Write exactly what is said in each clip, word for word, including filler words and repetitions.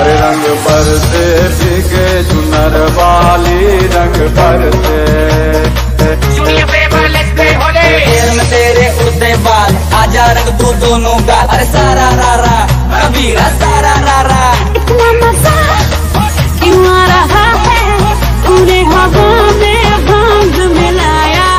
हरे रंग बरसे फीके चुनर वाली रंग बरसे तेरे उड़ते बाल आजा रंग तू दोनों गाल अरे सारा रारा कबीरा सारा रारा इतना मजा क्यों आ रहा है तूने हवा में भांग मिलाया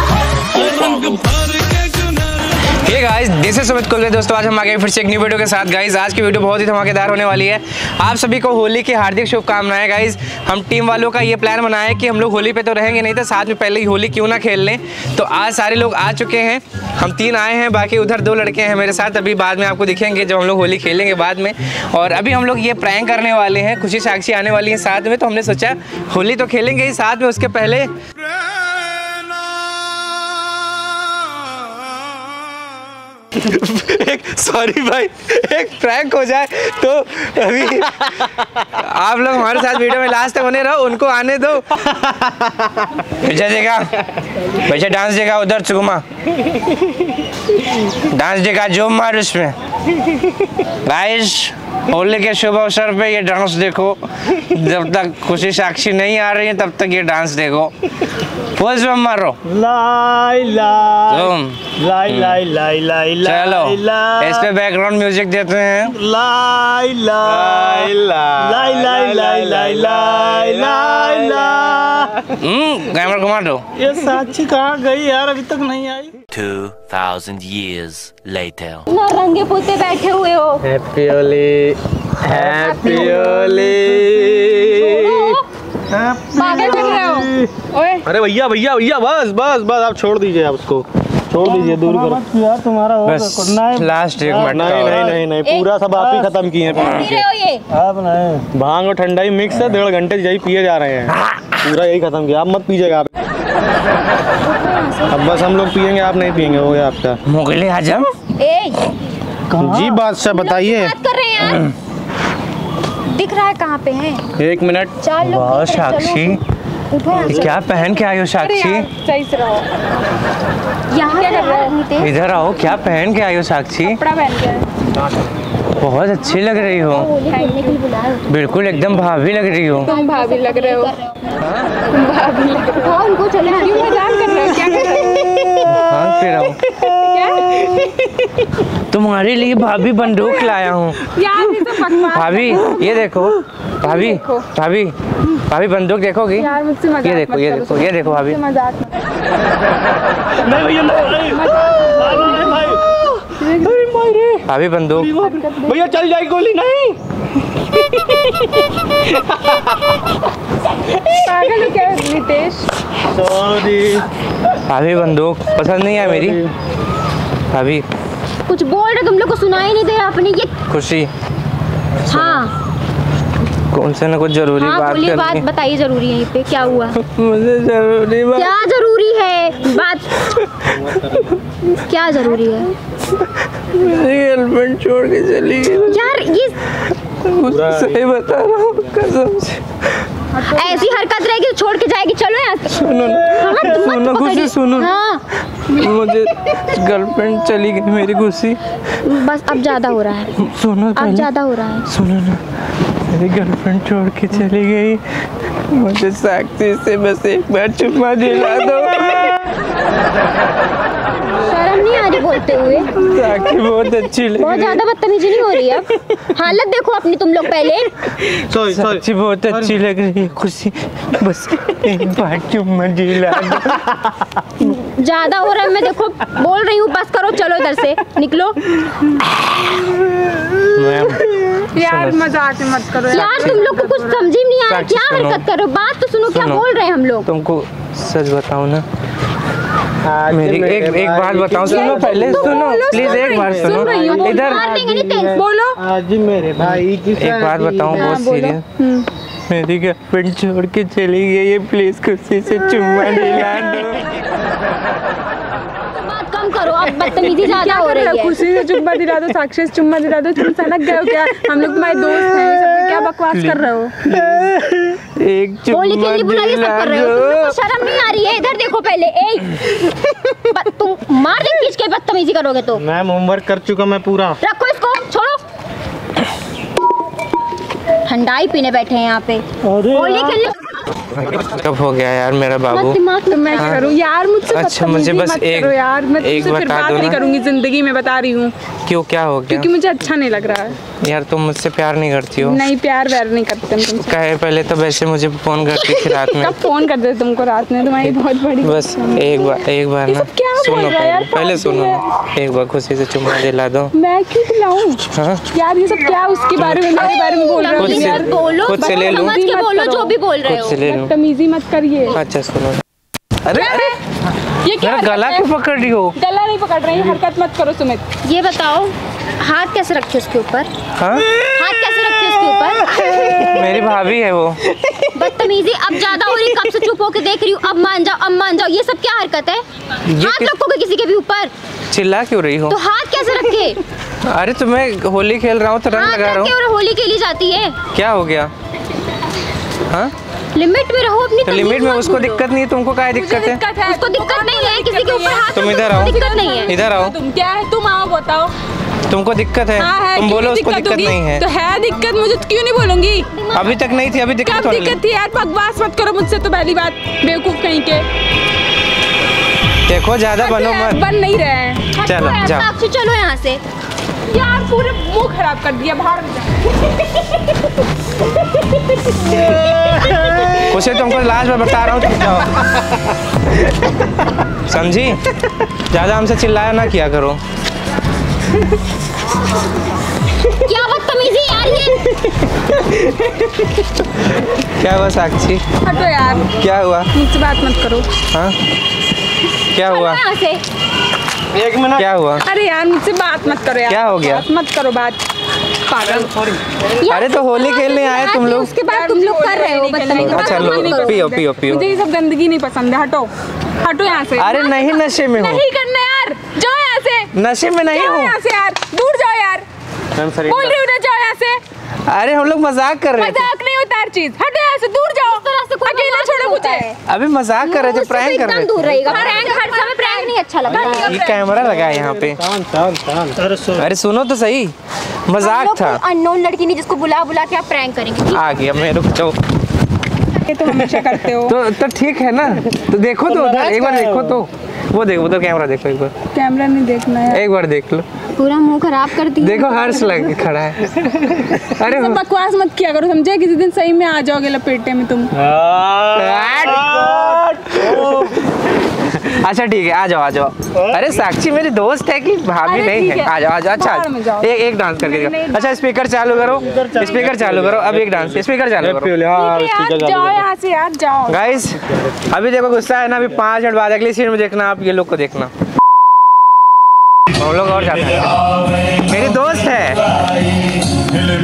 रंग भर के चुनर। Hey guys this is Sumit Kulkarni दोस्तों, आज हम आ गए फिर से एक न्यू वीडियो के साथ। गाइस आज की वीडियो बहुत ही धमाकेदार होने वाली है। आप सभी को होली की हार्दिक शुभकामनाएं। गाइज हम टीम वालों का ये प्लान बनाया है कि हम लोग होली पे तो रहेंगे नहीं तो साथ में पहले ही होली क्यों ना खेल लें। तो आज सारे लोग आ चुके हैं, हम तीन आए हैं, बाकी उधर दो लड़के हैं मेरे साथ, अभी बाद में आपको दिखेंगे जब हम लोग होली खेलेंगे बाद में। और अभी हम लोग ये प्रैंक करने वाले हैं, खुशी साक्षी आने वाली है साथ में, तो हमने सोचा होली तो खेलेंगे ही साथ में, उसके पहले एक सॉरी भाई एक प्रैंक हो जाए तो अभी आप लोग हमारे साथ वीडियो में लास्ट तक बने रहो, उनको आने दो। पीछे देखा पीछे डांस देखा, उधर चुगमा डांस देखा, जो मार उसमें। गाइस होली के शुभ अवसर पे ये डांस देखो, जब तक खुशी साक्षी नहीं आ रही है तब तक ये डांस देखो। फुल मारो लाई लाई लाई लाई लाई लाई। चलो इस पे बैकग्राउंड म्यूजिक देते हैं। लाई लाई लाई लाई लाई लाई लाई लाई लाई। हम्म कैमरा घुमा दो। ये साक्षी कहाँ गई यार, अभी तक नहीं आई। two thousand years later। ना रंगे पोते बैठे हुए हो। Happy Holi happy Holi. पागल कर रहे हो ओए। अरे भैया भैया भैया बस बस बस आप छोड़ दीजिए, आप उसको छोड़ दीजिए, दूर करो यार तुम्हारा हो बस। लास्ट एक मिनट नहीं नहीं नहीं नहीं पूरा सब आप ही खत्म किए हैं आप। नहीं भांग और ठंडाई मिक्स है, डेढ़ घंटे से यही पिए जा रहे हैं, पूरा यही खत्म किया। आप मत पीजिएगा आप, अब बस हम लोग पियेंगे आप नहीं पियेंगे। हो गया आपका मुगले आजम जी बादशाह, बताइए दिख रहा है कहाँ पे है। एक मिनट वाह साक्षी क्या पहन के आई हो साक्षी, यहाँ इधर आओ, क्या पहन के आई हो साक्षी, बहुत अच्छी लग रही हो, बिल्कुल एकदम भाभी लग रही हो। तुम भाभी लग रहे हो, भाभी लग रहे हो। उनको चले क्यों मजाक कर रहे हो, क्या कर रहे हो क्या? तुम्हारे लिए भाभी बंदूक लाया हूँ भाभी, ये देखो भाभी भाभी भाभी बंदूक देखोगी, ये देखो ये देखो ये देखो भाभी। भाभी बंदूक भैया चल जाए गोली नहीं। पागल क्या नितेश। भाभी बंदूक पसंद नहीं है मेरी भाभी। कुछ बोल रहे तुम लोग को सुनाई नहीं दे रहा अपनी ये खुशी। हाँ कौन से ना कुछ जरूरी हाँ, बात करनी। बात बताइए जरूरी है, पे क्या हुआ मुझे जरूरी बात। क्या जरूरी है बात क्या जरूरी है। मेरी गर्लफ्रेंड छोड़ के चली गई यार, ये सही बता रहा हूँ कसम से। ऐसी हरकत रहेगी छोड़ के जाएगी। चलो यार सुनो सुनो गुस्से सुनो। मुझे गर्लफ्रेंड चली गई मेरी गुस्सी। बस अब ज्यादा हो रहा है सुनो, अब ज्यादा हो रहा है सुनो ना। मेरी गर्लफ्रेंड छोड़ के चली गई मुझे, साक्षी से बस एक बार चुम्मा दिला दो। शर्म नहीं आ रही बोलते हुए, साक्षी बहुत अच्छी लगी। बहुत ज्यादा बदतमीजी नहीं हो रही है अब, हालत देखो अपनी तुम लोग पहले। सॉरी साक्षी बहुत अच्छी लग रही है खुशी, बस एक बार चुम्मा दिला दो। ज्यादा हो रहा है, मैं देखो बोल रही हूँ बस करो, चलो इधर से निकलो। यार मजाक मत करो यार, तुम लोग को कुछ समझ ही नहीं आ रहा क्या हरकत करो। बात तो सुनो क्या बोल रहे हैं हम लोग। तुमको सच बताऊं ना मेरी एक एक बात बताऊं, सुनो पहले सुनो प्लीज, एक बार सुनो इधर बोलो। आज मेरे भाई की एक बात बताऊं बहुत सीरियस, मेरी गर्लफ्रेंड छोड़ के चली गई है, प्लीज खुशी से चुम्मा दिला दो। कम करो अब बदतमीजी ज़्यादा हो रही है। खुशी से चुम्मा दिला दो, साक्षी से चुम्मा दिला दो। तुम सनक गए हो क्या, हम लोग तुम्हारे दोस्त हैं, सब क्या बकवास कर रहे हो। एक चुम्मा दिला दो, शर्म नहीं आ रही है। इधर देखो पहले ए तुम मार देंगे इसके, बदतमीजी करोगे तो। मैम होमवर्क कर चुका मैं पूरा, रखो इसको छोड़ो। ठंडाई पीने बैठे हैं यहाँ पे। कब हो गया यार मेरा बाबू, दिमाग में मैं क्या करूँ यार, मुझसे अच्छा मुझे बस एक यार मैं फिर बात नहीं करूँगी जिंदगी में, बता रही हूँ। क्यों, क्या हो गया? क्योंकि मुझे अच्छा नहीं लग रहा है यार। तुम मुझसे प्यार नहीं करती हो। नहीं प्यार व्यार नहीं करते हम तुमसे। कहे पहले तो वैसे मुझे फोन करती थी रात में। कब फोन कर दे तुमको रात में, तुम्हारी बहुत बड़ी। बस एक बार एक बार ना सुनो, पहले सुनो एक बार, खुशी से चुम्मा दिला दो। मैं क्यों दिलाऊं यार, ये सब क्या उसके बारे में मेरे बारे में बोल रहे हो? खुद से ले लो जो भी बोल रहे हो, खुद से ले लो, तमीजी मत करिए। अच्छा सुनो, अरे ये क्या गला क्यों पकड़ रही हो? गला नहीं पकड़ रही, हरकत मत करो सुमित। ये बताओ हाथ कैसे रखे उसके ऊपर? हाँ? हाथ कैसे रखे उसके ऊपर? मेरी भाभी है वो। बदतमीजी अब ज्यादा हो रही, कब से चुप होके देख रही हूँ, अब मान जाओ अब मान जाओ, ये सब क्या हरकत है? हाथ रखोगे किसी के भी ऊपर? चिल्ला क्यों रही हो? तो हाथ कैसे रखे? अरे तो मैं होली खेल रहा हूँ तो रंग लगा रहा हूँ। होली खेली जाती है, क्या हो गया? हाँ लिमिट में रहो अपनी, तो लिमिट में। उसको दिक्कत नहीं है, तुमको क्या दिक्कत है? उसको दिक्कत नहीं है किसी के ऊपर हाथ। तुम इधर आओ, दिक्कत नहीं है, इधर आओ। तुम क्या है, तुम आओ बताओ, तुमको दिक्कत है? तुम बोलो उसको दिक्कत नहीं है तो है दिक्कत। मुझे क्यों नहीं बोलूंगी, अभी तक नहीं थी, अभी दिक्कत थी यार। बकवास मत करो मुझसे, तो पहली बात बेवकूफ कहीं के। देखो ज्यादा बनो मत, बन नहीं रहे हैं। चलो जाओ, चलो यहाँ से यार, पूरे मुंह खराब कर दिया। बाहर उसे तुमको लास्ट में बता रहा हूँ, तुम जाओ, समझी? ज्यादा हमसे चिल्लाया ना किया करो। क्या बदतमीजी यार ये। क्या हुआ साक्षी? हटो यार, क्या हुआ? मुझसे बात मत करो। हाँ क्या हुआ? एक मिनट, क्या हुआ? अरे यार मुझसे बात मत करो यार, क्या हो गया? मत करो बात, पागल। अरे तो होली खेलने आए तुम लोग, उसके बाद तुम लोग कर रहे हो बदतमीजी। अच्छा लो, पियो पियो पियो, मुझे ये सब गंदगी नहीं पसंद है। हटो हटो यहाँ से। अरे नहीं, नशे में हूँ, नहीं करना यार, जाओ यहाँ से। नशे में नहीं हूँ, यहाँ से यार दूर जाओ यार, बोल रही हूँ ना, जाओ यहाँ से। अरे हम लोग मजाक कर रहे थे। मजाक नहीं होता हर चीज, हटो यहाँ से, दूर जाओ, अकेला छोड़ो मुझे। अभी मजाक कर रहे थे, प्रैंक कर रहे थे, दूर रहेगा। प्रैंक हर समय प्रैंक नहीं अच्छा लगता। ये कैमरा लगा है यहाँ पे। अरे सुनो तो सही, मजाक था। अननोन लड़की नहीं जिसको बुला बुला के आप प्रैंक करेंगे। आ गया मैं, रुक जाओ। तो हमेशा करते हो तो तो ठीक है ना, तो देखो तो उधर एक बार, देखो तो वो देखो उधर कैमरा, देखो एक बार। कैमरा नहीं देखना है, एक बार देख लो। पूरा मुंह खराब कर दिया, देखो हर्ष लग खड़ा है। अरे बकवास मत किया करो समझे, किसी दिन सही में आ जाओगे लपेटे में तुम। अच्छा ठीक है, आ जाओ आ जाओ। अरे साक्षी मेरी दोस्त है कि भाभी नहीं है? आ जाओ आ जाओ। अच्छा एक एक डांस करके, अच्छा स्पीकर चालू करो, स्पीकर चालू करो, अब एक डांस, स्पीकर चालू करो। जाओ यहाँ से यार, जाओ। गाइस अभी देखो गुस्सा है ना, अभी पाँच मिनट बाद अगली सीट में देखना, आप ये लोग को देखना। हम लोग और जाते हैं, मेरी दोस्त है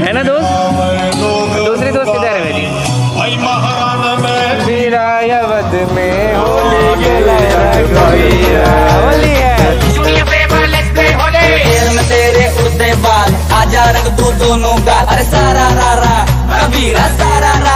है ना दोस्त, दूसरी दोस्त किधर है मेरी? दोनों का सारा रा रा, कबीरा सारा रा।